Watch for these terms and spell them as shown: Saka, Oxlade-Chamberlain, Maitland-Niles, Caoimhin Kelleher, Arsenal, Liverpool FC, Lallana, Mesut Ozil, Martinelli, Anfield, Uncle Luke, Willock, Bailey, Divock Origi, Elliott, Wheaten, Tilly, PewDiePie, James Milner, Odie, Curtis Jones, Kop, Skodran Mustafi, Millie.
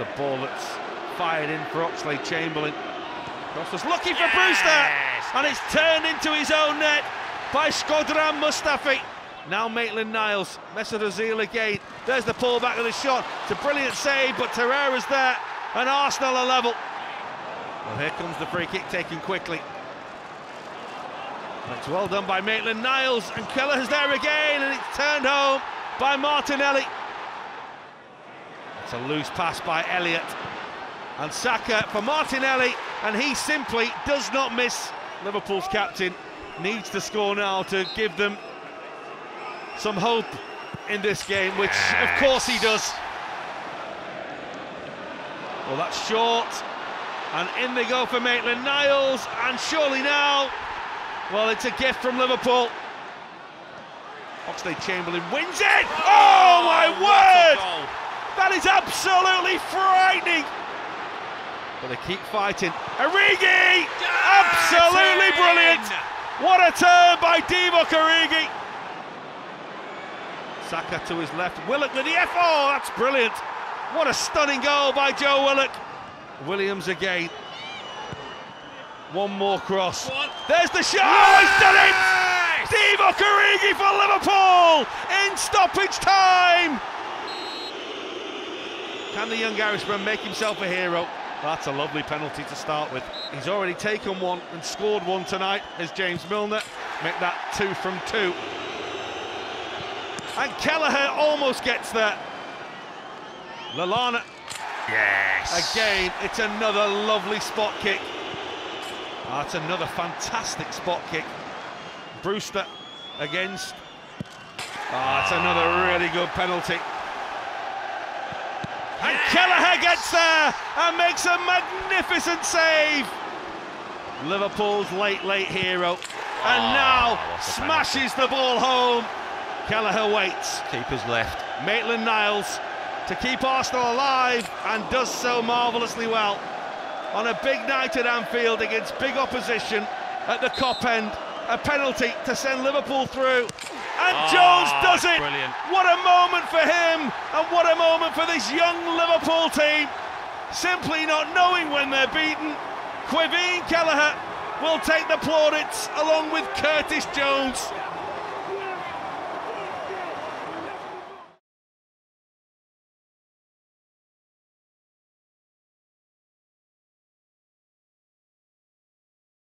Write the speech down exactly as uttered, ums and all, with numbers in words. It's a ball that's fired in for Oxlade-Chamberlain. Cross was looking for yes! Brewster, and it's turned into his own net by Skodran Mustafi. Now Maitland-Niles, Mesut Ozil again. There's the pullback of the shot. It's a brilliant save, but Torreira's there, and Arsenal are level. Well, here comes the free kick taken quickly. And it's well done by Maitland-Niles, and Kelleher's there again, and it's turned home by Martinelli. It's a loose pass by Elliott, and Saka for Martinelli, and he simply does not miss. Liverpool's captain needs to score now to give them some hope in this game, which of course he does. Well, that's short, and in they go for Maitland-Niles, and surely now, well, it's a gift from Liverpool. Oxlade-Chamberlain wins it! Oh, my word! That is absolutely frightening! But they keep fighting. Origi! Absolutely brilliant! What a turn by Divock Origi! Saka to his left, Willock with the F. Oh, that's brilliant! What a stunning goal by Joe Willock. Williams again. One more cross. One. There's the shot! Yes! Oh, he's done it! Divock Origi for Liverpool in stoppage time. Can the young Irishman make himself a hero? That's a lovely penalty to start with. He's already taken one and scored one tonight. As James Milner make that two from two. And Kelleher almost gets there. Lallana. Yes. Again, it's another lovely spot kick. Oh, that's another fantastic spot kick. Brewster against. Oh, that's another really good penalty. And yes! Kelleher gets there and makes a magnificent save. Liverpool's late, late hero. And oh, now smashes penalty. The ball home. Kelleher waits. Keeper's left. Maitland-Niles to keep Arsenal alive, and does so marvellously well. On a big night at Anfield against big opposition at the Kop end, a penalty to send Liverpool through, and oh, Jones does it! Brilliant. What a moment for him, and what a moment for this young Liverpool team, simply not knowing when they're beaten. Caoimhin Kelleher will take the plaudits along with Curtis Jones.